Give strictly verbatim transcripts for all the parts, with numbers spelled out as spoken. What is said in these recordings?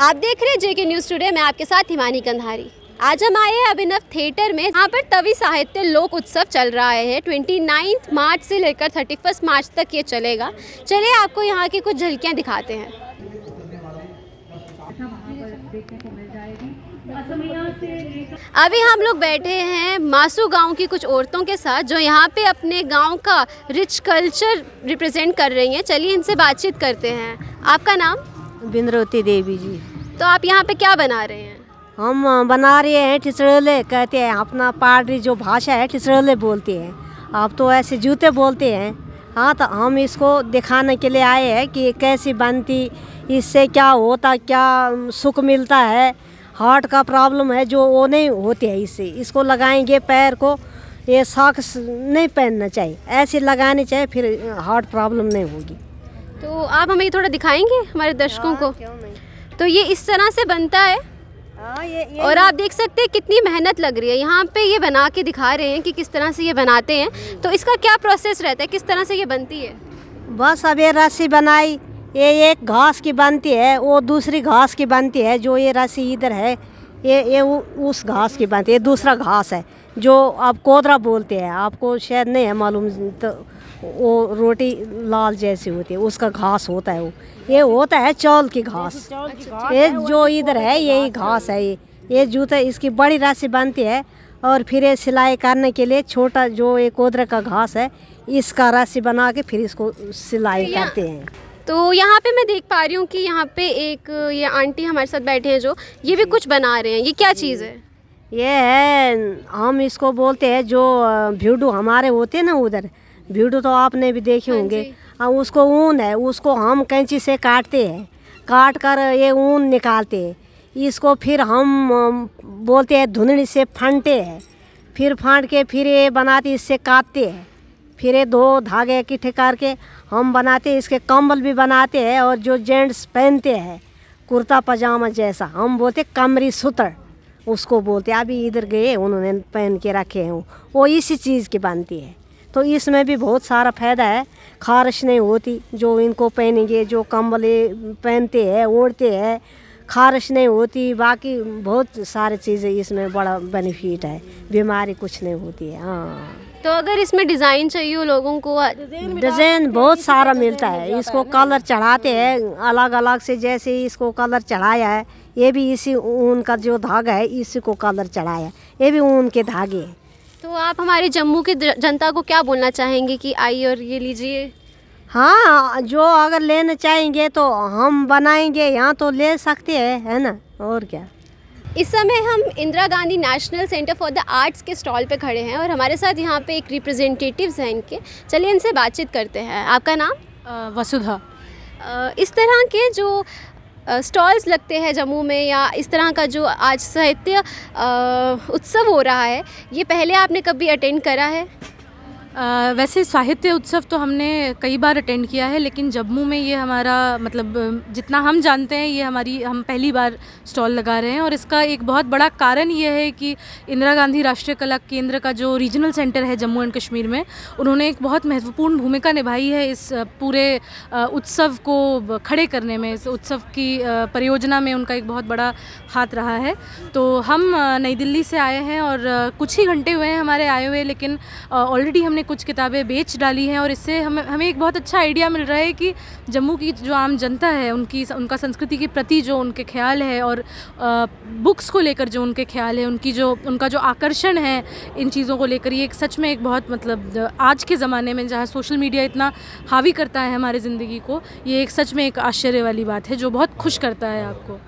आप देख रहे हैं जेके न्यूज़ टुडे, मैं आपके साथ हिमानी कंधारी। आज हम आए हैं अभिनव थिएटर में। यहाँ पर तवी साहित्य लोक उत्सव चल रहा है। उनतीस मार्च से लेकर इकतीस मार्च तक ये चलेगा। चलिए आपको यहाँ की कुछ झलकियाँ दिखाते हैं। अभी हम लोग बैठे हैं मासू गांव की कुछ औरतों के साथ, जो यहाँ पे अपने गांव का रिच कल्चर रिप्रेजेंट कर रही हैं। चलिए इनसे बातचीत करते हैं। आपका नाम? बिंद्रोती देवी जी। तो आप यहाँ पे क्या बना रहे हैं? हम बना रहे हैं ठिसरले, कहते हैं अपना पारड़ी जो भाषा है ठिसरले बोलते हैं, आप तो ऐसे जूते बोलते हैं। हाँ, तो हम इसको दिखाने के लिए आए हैं कि कैसी बनती, इससे क्या होता, क्या सुख मिलता है। हार्ट का प्रॉब्लम है जो, वो नहीं होते हैं इससे। इसको लगाएंगे पैर को, ये सॉक्स नहीं पहनना चाहिए, ऐसे लगाने चाहिए, फिर हार्ट प्रॉब्लम नहीं होगी। तो आप हमें थोड़ा दिखाएंगे हमारे दर्शकों को? तो ये इस तरह से बनता है। आ, ये, ये और आप देख सकते हैं कितनी मेहनत लग रही है। यहाँ पे ये बना के दिखा रहे हैं कि किस तरह से ये बनाते हैं। तो इसका क्या प्रोसेस रहता है, किस तरह से ये बनती है? बस अब ये रस्सी बनाई, ये एक घास की बनती है, वो दूसरी घास की बनती है। जो ये रस्सी इधर है, ये ये उस घास की बनती है। दूसरा घास है जो आप कोदरा बोलते हैं, आपको शायद नहीं है मालूम। तो वो रोटी लाल जैसी होती है, उसका घास होता है वो। ये होता है चावल की घास। ये जो इधर है यही घास है। ये ये जूता, इसकी बड़ी रस्सी बनती है, और फिर ये सिलाई करने के लिए छोटा जो ये कोदरा का घास है, इसका रस्सी बना के फिर इसको सिलाई करते हैं। तो यहाँ पे मैं देख पा रही हूँ कि यहाँ पे एक ये आंटी हमारे साथ बैठे हैं, जो ये भी कुछ बना रहे हैं। ये क्या चीज़ है? ये है, हम इसको बोलते हैं जो भीडू हमारे होते हैं ना उधर, भीडू तो आपने भी देखे होंगे। उसको ऊन है, उसको हम कैंची से काटते हैं, काट कर ये ऊन निकालते हैं। इसको फिर हम बोलते हैं धुंधड़ी से फाँटते हैं, फिर फाँट के फिर ये बनाते, इससे काटते हैं। फिर ये दो धागे इकट्ठे करके हम बनाते हैं। इसके कंबल भी बनाते हैं, और जो जेंट्स पहनते हैं कुर्ता पजामा जैसा, हम बोलते हैं कमरी सुतर, उसको बोलते हैं। अभी इधर गए उन्होंने पहन के रखे हैं, वो इसी चीज़ की बनती है। तो इसमें भी बहुत सारा फायदा है, खारिश नहीं होती। जो इनको पहनेंगे, जो कंबल पहनते हैं ओढ़ते हैं, खारिश नहीं होती। बाकी बहुत सारी चीज़ें इसमें बड़ा बेनिफिट है, बीमारी कुछ नहीं होती है। हाँ, तो अगर इसमें डिज़ाइन चाहिए हो लोगों को, डिज़ाइन बहुत सारा मिलता है। इसको कलर चढ़ाते हैं अलग अलग से, जैसे इसको कलर चढ़ाया है, ये भी इसी ऊन का जो धागा है इसी को कलर चढ़ाया है, ये भी ऊन के धागे हैं। तो आप हमारे जम्मू की जनता को क्या बोलना चाहेंगे कि आइए और ये लीजिए? हाँ, जो अगर लेना चाहेंगे तो हम बनाएंगे, यहाँ तो ले सकते हैं, है ना, और क्या। इस समय हम Indira Gandhi national centre for the arts के स्टॉल पे खड़े हैं, और हमारे साथ यहाँ पे एक रिप्रेजेंटेटिव्स हैं इनके। चलिए इनसे बातचीत करते हैं। आपका नाम? वसुधा। इस तरह के जो स्टॉल्स लगते हैं जम्मू में, या इस तरह का जो आज साहित्य उत्सव हो रहा है, ये पहले आपने कभी अटेंड करा है? आ, वैसे साहित्य उत्सव तो हमने कई बार अटेंड किया है, लेकिन जम्मू में ये हमारा, मतलब जितना हम जानते हैं, ये हमारी हम पहली बार स्टॉल लगा रहे हैं। और इसका एक बहुत बड़ा कारण ये है कि इंदिरा गांधी राष्ट्रीय कला केंद्र का जो रीजनल सेंटर है जम्मू एंड कश्मीर में, उन्होंने एक बहुत महत्वपूर्ण भूमिका निभाई है इस पूरे उत्सव को खड़े करने में। इस उत्सव की परियोजना में उनका एक बहुत बड़ा हाथ रहा है। तो हम नई दिल्ली से आए हैं, और कुछ ही घंटे हुए हैं हमारे आए हुए, लेकिन ऑलरेडी हमने कुछ किताबें बेच डाली हैं। और इससे हम हमें एक बहुत अच्छा आइडिया मिल रहा है कि जम्मू की जो आम जनता है, उनकी उनका संस्कृति के प्रति जो उनके ख्याल है, और आ, बुक्स को लेकर जो उनके ख्याल है, उनकी जो उनका जो आकर्षण है इन चीज़ों को लेकर, ये एक सच में एक बहुत, मतलब आज के ज़माने में जहाँ सोशल मीडिया इतना हावी करता है हमारी ज़िंदगी को, ये एक सच में एक आश्चर्य वाली बात है जो बहुत खुश करता है आपको।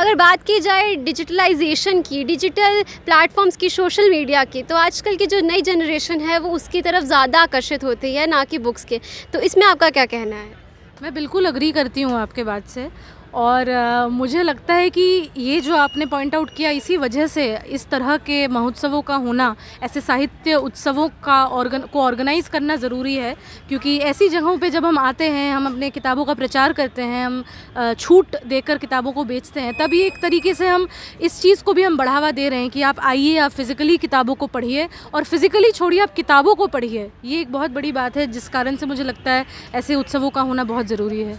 अगर बात की जाए डिजिटलाइजेशन की, डिजिटल प्लेटफॉर्म्स की, सोशल मीडिया की, तो आजकल की जो नई जनरेशन है वो उसकी तरफ ज़्यादा आकर्षित होती है, ना कि बुक्स के। तो इसमें आपका क्या कहना है? मैं बिल्कुल अग्री करती हूँ आपके बात से, और आ, मुझे लगता है कि ये जो आपने पॉइंट आउट किया, इसी वजह से इस तरह के महोत्सवों का होना, ऐसे साहित्य उत्सवों का ऑर्गन को ऑर्गेनाइज़ करना ज़रूरी है। क्योंकि ऐसी जगहों पे जब हम आते हैं, हम अपने किताबों का प्रचार करते हैं, हम आ, छूट देकर किताबों को बेचते हैं, तभी एक तरीके से हम इस चीज़ को भी हम बढ़ावा दे रहे हैं कि आप आइए, आप फिज़िकली किताबों को पढ़िए, और फिज़िकली छोड़िए, आप किताबों को पढ़िए। ये एक बहुत बड़ी बात है, जिस कारण से मुझे लगता है ऐसे उत्सवों का होना बहुत ज़रूरी है।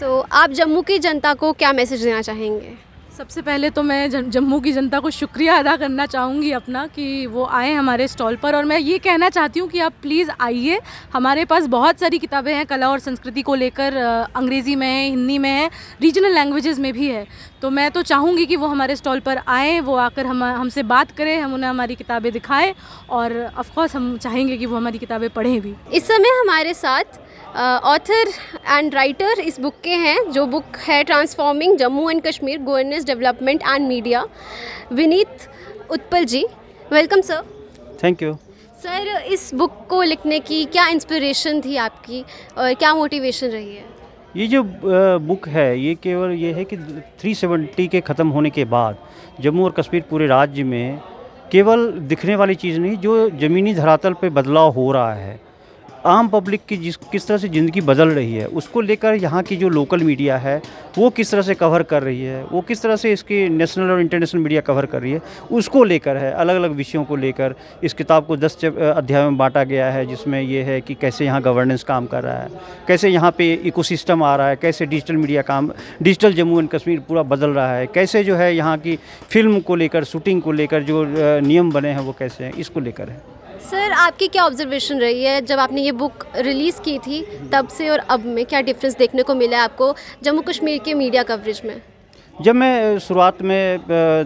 तो आप जम्मू की जनता को क्या मैसेज देना चाहेंगे? सबसे पहले तो मैं जम्मू की जनता को शुक्रिया अदा करना चाहूँगी अपना कि वो आए हमारे स्टॉल पर। और मैं ये कहना चाहती हूँ कि आप प्लीज़ आइए, हमारे पास बहुत सारी किताबें हैं कला और संस्कृति को लेकर, अंग्रेज़ी में है, हिंदी में है, रीजनल लैंग्वेजेस में भी है। तो मैं तो चाहूँगी कि वो हमारे स्टॉल पर आएँ, वो आकर हम हमसे बात करें, हम उन्हें हमारी किताबें दिखाएं, और ऑफकोर्स हम चाहेंगे कि वो हमारी किताबें पढ़ें भी। इस समय हमारे साथ ऑथर एंड राइटर इस बुक के हैं, जो बुक है transforming Jammu and Kashmir governance development and media, Vineet Utpal ji. Welcome sir. Thank you sir. इस बुक को लिखने की क्या इंस्पिरेशन थी आपकी और क्या मोटिवेशन रही है? ये जो बुक है ये केवल ये है कि तीन सौ सत्तर के ख़त्म होने के बाद जम्मू और कश्मीर पूरे राज्य में केवल दिखने वाली चीज़ नहीं, जो ज़मीनी धरातल पे बदलाव हो रहा है, आम पब्लिक की जिस किस तरह से ज़िंदगी बदल रही है, उसको लेकर यहाँ की जो लोकल मीडिया है वो किस तरह से कवर कर रही है, वो किस तरह से इसकी नेशनल और इंटरनेशनल मीडिया कवर कर रही है, उसको लेकर है, अलग अलग विषयों को लेकर। इस किताब को दस अध्यायों में बांटा गया है, जिसमें यह है कि कैसे यहाँ गवर्नेंस काम कर रहा है, कैसे यहाँ पर इकोसिस्टम आ रहा है, कैसे डिजिटल मीडिया काम, डिजिटल जम्मू एंड कश्मीर पूरा बदल रहा है, कैसे जो है यहाँ की फिल्म को लेकर, शूटिंग को लेकर जो नियम बने हैं वो कैसे हैं, इसको लेकर है। सर आपकी क्या ऑब्जर्वेशन रही है जब आपने ये बुक रिलीज़ की थी तब से और अब में, क्या डिफरेंस देखने को मिला है आपको जम्मू कश्मीर के मीडिया कवरेज में? जब मैं शुरुआत में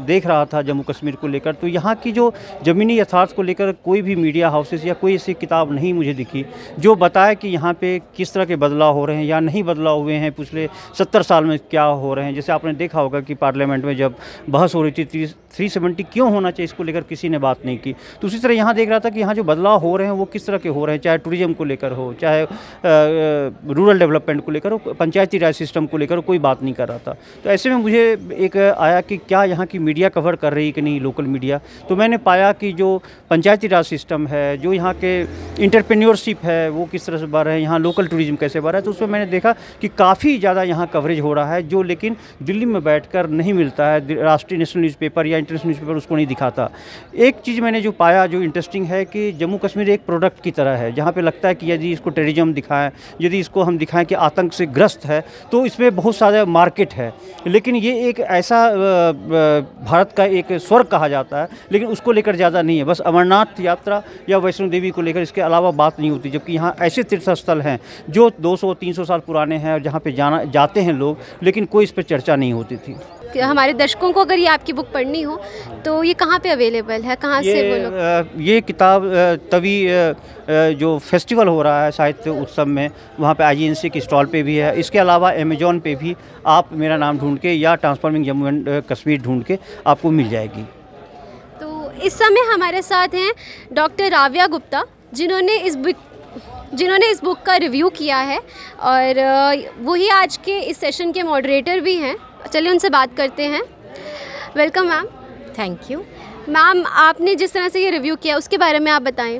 देख रहा था जम्मू कश्मीर को लेकर, तो यहाँ की जो ज़मीनी यथार्थ को लेकर कोई भी मीडिया हाउसेस या कोई ऐसी किताब नहीं मुझे दिखी जो बताए कि यहाँ पे किस तरह के बदलाव हो रहे हैं या नहीं बदलाव हुए हैं, पिछले सत्तर साल में क्या हो रहे हैं। जैसे आपने देखा होगा कि पार्लियामेंट में जब बहस हो रही थी थ्री सेवेंटी क्यों होना चाहिए, इसको लेकर किसी ने बात नहीं की। तो उसी तरह यहाँ देख रहा था कि यहाँ जो बदलाव हो रहे हैं वो किस तरह के हो रहे हैं, चाहे टूरिज़्म को लेकर हो, चाहे रूरल डेवलपमेंट को लेकर हो, पंचायती राज सिस्टम को लेकर, कोई बात नहीं कर रहा था। तो ऐसे में मुझे एक आया कि क्या यहाँ की मीडिया कवर कर रही कि नहीं लोकल मीडिया। तो मैंने पाया कि जो पंचायती राज सिस्टम है, जो यहाँ के इंटरप्रेन्योरशिप है वो किस तरह से बढ़ रहे हैं, यहाँ लोकल टूरिज्म कैसे बढ़ रहा है, तो उसमें मैंने देखा कि काफ़ी ज़्यादा यहाँ कवरेज हो रहा है, जो लेकिन दिल्ली में बैठकर नहीं मिलता है। राष्ट्रीय नेशनल न्यूज़पेपर या इंटरनेशनल न्यूज़पेपर उसको नहीं दिखाता। एक चीज़ मैंने जो पाया जो इंटरेस्टिंग है कि जम्मू कश्मीर एक प्रोडक्ट की तरह है, जहाँ पर लगता है कि यदि इसको टेररिज्म दिखाएँ, यदि इसको हम दिखाएँ कि आतंक से ग्रस्त है, तो इसमें बहुत सारा मार्केट है। लेकिन ये एक ऐसा भारत का एक स्वर्ग कहा जाता है, लेकिन उसको लेकर ज़्यादा नहीं है। बस अमरनाथ यात्रा या वैष्णो देवी को लेकर, इसके अलावा बात नहीं होती, जबकि यहाँ ऐसे तीर्थ स्थल हैं जो दो सौ तीन सौ साल पुराने हैं और जहाँ पे जाना जाते हैं लोग, लेकिन कोई इस पर चर्चा नहीं होती थी। हमारे दर्शकों को अगर ये आपकी बुक पढ़नी हो तो ये कहाँ पे अवेलेबल है, कहाँ से वो लोग? ये किताब तवी जो फेस्टिवल हो रहा है साहित्य उत्सव में, वहाँ पे आईजीएनसी के स्टॉल पे भी है। इसके अलावा अमेजॉन पे भी आप मेरा नाम ढूंढ के या ट्रांसफॉर्मिंग जम्मू एंड कश्मीर ढूंढ के आपको मिल जाएगी। तो इस समय हमारे साथ हैं डॉक्टर राव्या गुप्ता, जिन्होंने इस बुक जिन्होंने इस बुक का रिव्यू किया है और वही आज के इस सेशन के मॉडरेटर भी हैं। चलिए उनसे बात करते हैं। Welcome ma'am. Thank you ma'am. आपने जिस तरह से ये रिव्यू किया उसके बारे में आप बताएं।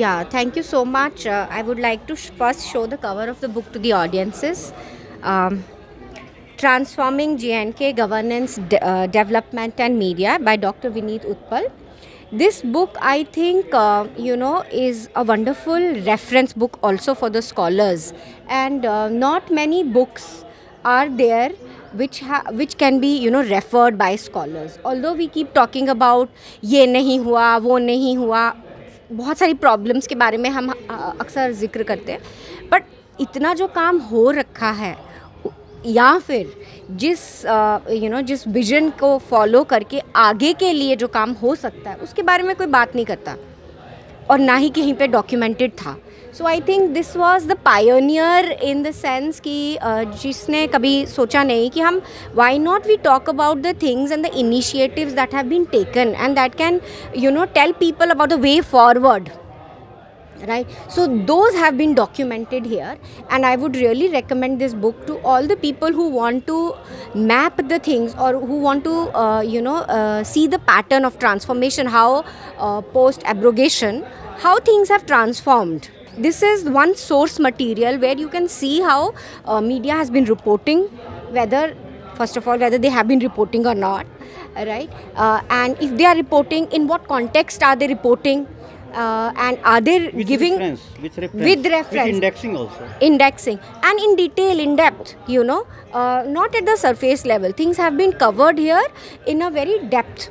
या thank you so much. I would like to first show the cover of the book to the audiences. Transforming J and K governance development and media by doctor Vineet Utpal. This book, I think, uh, you know, is a wonderful reference book also for the scholars, and uh, not many books are there which ha which can be, you know, referred by scholars. Although we keep talking about ये नहीं हुआ, वो नहीं हुआ, बहुत सारी problems के बारे में हम अक्सर जिक्र करते हैं, but इतना जो काम हो रखा है या फिर जिस यू नो जिस विजन को फॉलो करके आगे के लिए जो काम हो सकता है उसके बारे में कोई बात नहीं करता, और ना ही कहीं पे डॉक्यूमेंटेड था। So I think this was the pioneer in the sense कि जिसने कभी सोचा नहीं कि हम why not we talk about the things and the initiatives that have been taken and that can you know tell people about the way forward. Right, so those have been documented here, and I would really recommend this book to all the people who want to map the things or who want to uh, you know uh, see the pattern of transformation, how uh, post abrogation how things have transformed. This is one source material where you can see how uh, media has been reporting, whether first of all whether they have been reporting or not, right, uh, and if they are reporting, in what context are they reporting. Uh, and are they with giving reference, with reference, with reference, with indexing also, indexing and in detail, in depth, you know, uh, not at the surface level. Things have been covered here in a very depth,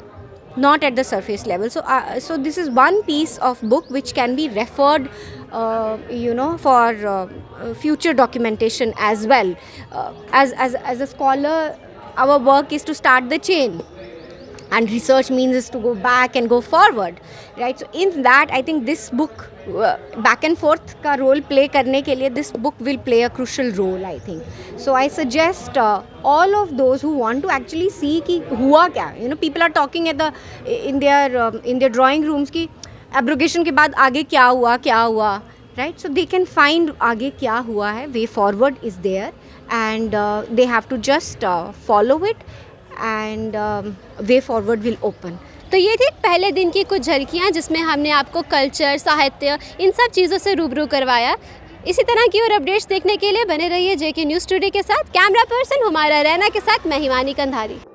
not at the surface level. So, uh, so this is one piece of book which can be referred, uh, you know, for uh, future documentation as well. Uh, as as as a scholar, our work is to start the chain. And research means is to go back and go forward, right? So in that, I think this book, uh, back and forth का role play करने के लिए, this book will play a crucial role, I think. So I suggest uh, all of those who want to actually see कि हुआ क्या, you know, people are talking at the in their uh, in their drawing rooms कि abrogation के बाद आगे क्या हुआ, क्या हुआ, right? So they can find आगे क्या हुआ है, way forward is there, and uh, they have to just uh, follow it. And way forward will open. तो ये थी पहले दिन की कुछ झलकियाँ जिसमें हमने आपको कल्चर, साहित्य, इन सब चीज़ों से रूबरू करवाया। इसी तरह की और अपडेट्स देखने के लिए बने रहिए जेके न्यूज़ टुडे के साथ। कैमरा पर्सन हमारा रैना के साथ मैं हिमानी कंधारी।